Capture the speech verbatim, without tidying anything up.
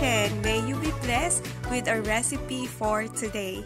kitchen. May you be blessed with our recipe for today.